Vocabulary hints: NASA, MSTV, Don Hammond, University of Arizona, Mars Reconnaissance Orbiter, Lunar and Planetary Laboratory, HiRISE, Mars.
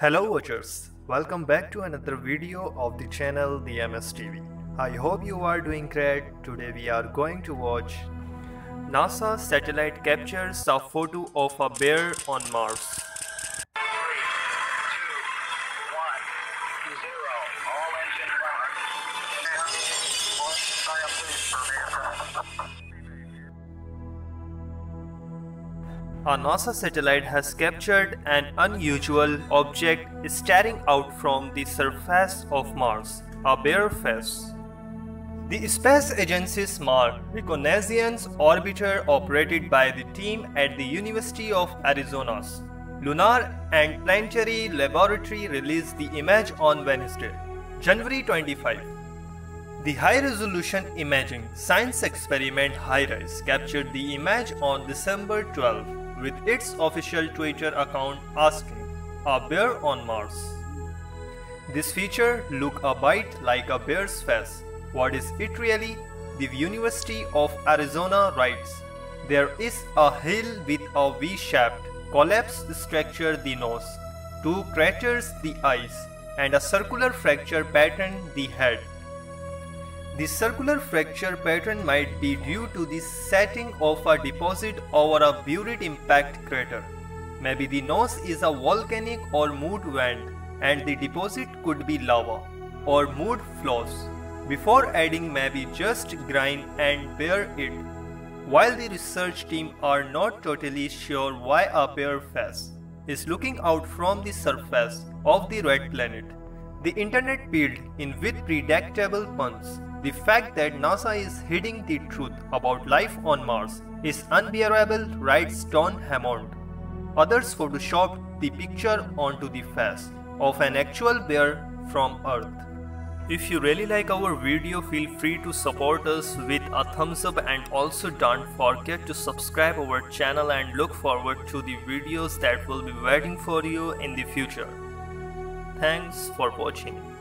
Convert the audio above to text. Hello watchers, welcome back to another video of the channel The MSTV. I hope you are doing great. Today we are going to watch NASA satellite captures a photo of a bear on Mars. 3, 2, 1, 0, all engine running. 1 fire, please, for bear. A NASA satellite has captured an unusual object staring out from the surface of Mars, a bare face. The space agency's Mars Reconnaissance Orbiter, operated by the team at the University of Arizona's Lunar and Planetary Laboratory, released the image on Wednesday, January 25. The high-resolution imaging science experiment HiRISE captured the image on December 12. With its official Twitter account asking, "A bear on Mars? This feature looks a bit like a bear's face. What is it really?" The University of Arizona writes, "There is a hill with a V-shaped collapsed structure, the nose, 2 craters, the eyes, and a circular fracture pattern, the head. The circular fracture pattern might be due to the setting of a deposit over a buried impact crater. Maybe the nose is a volcanic or mud vent and the deposit could be lava or mud flows. Before adding, maybe just grind and bear it." While the research team are not totally sure why a bare face is looking out from the surface of the red planet, the internet peeled in with predictable puns. The fact that NASA is hiding the truth about life on Mars is unbearable, writes Don Hammond. Others photoshopped the picture onto the face of an actual bear from Earth. If you really like our video, feel free to support us with a thumbs up, and also don't forget to subscribe our channel and look forward to the videos that will be waiting for you in the future. Thanks for watching.